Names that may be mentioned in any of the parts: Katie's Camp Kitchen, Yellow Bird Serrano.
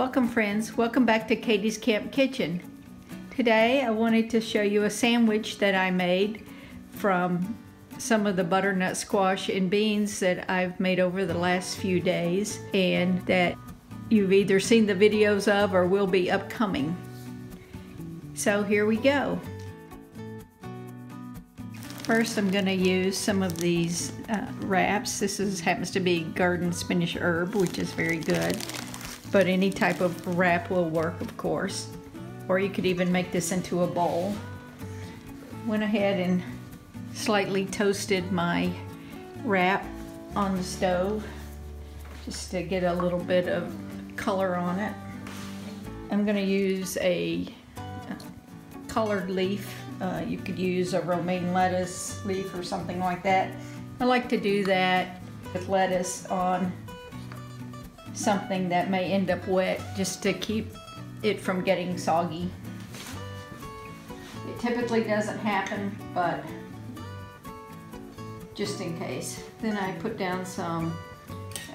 Welcome friends, welcome back to Katie's Camp Kitchen. Today I wanted to show you a sandwich that I made from some of the butternut squash and beans that I've made over the last few days and that you've either seen the videos of or will be upcoming. So here we go. First I'm going to use some of these wraps. This happens to be garden spinach herb, which is very good. But any type of wrap will work, of course. Or you could even make this into a bowl. Went ahead and slightly toasted my wrap on the stove just to get a little bit of color on it. I'm going to use a colored leaf. You could use a romaine lettuce leaf or something like that. I like to do that with lettuce on something that may end up wet just to keep it from getting soggy. It typically doesn't happen, but just in case. Then I put down some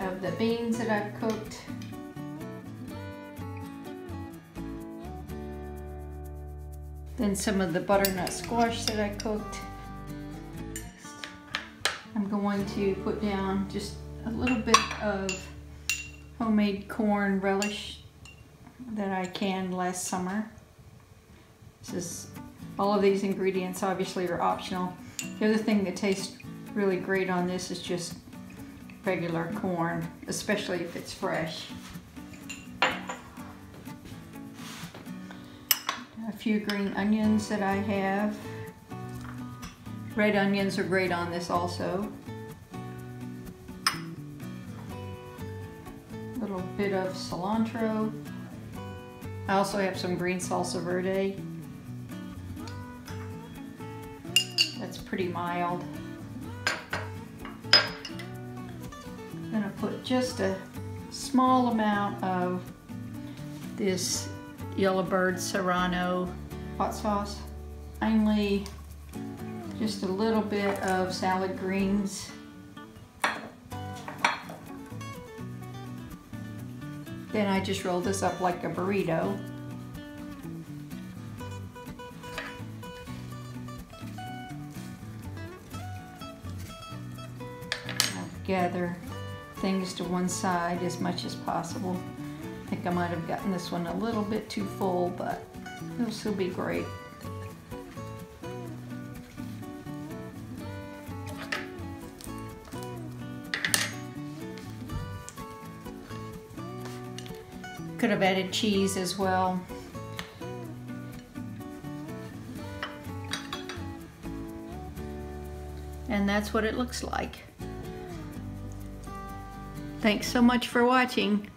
of the beans that I've cooked. Then some of the butternut squash that I cooked. I'm going to put down just a little bit of homemade corn relish that I canned last summer. All of these ingredients obviously are optional. The other thing that tastes really great on this is just regular corn, especially if it's fresh. A few green onions that I have. Red onions are great on this also. Little bit of cilantro. I also have some green salsa verde. That's pretty mild. I'm gonna put just a small amount of this Yellow Bird Serrano hot sauce. Only just a little bit of salad greens. Then I just roll this up like a burrito. I'll gather things to one side as much as possible. I think I might have gotten this one a little bit too full, but it'll still be great. Could have added cheese as well. And that's what it looks like. Thanks so much for watching.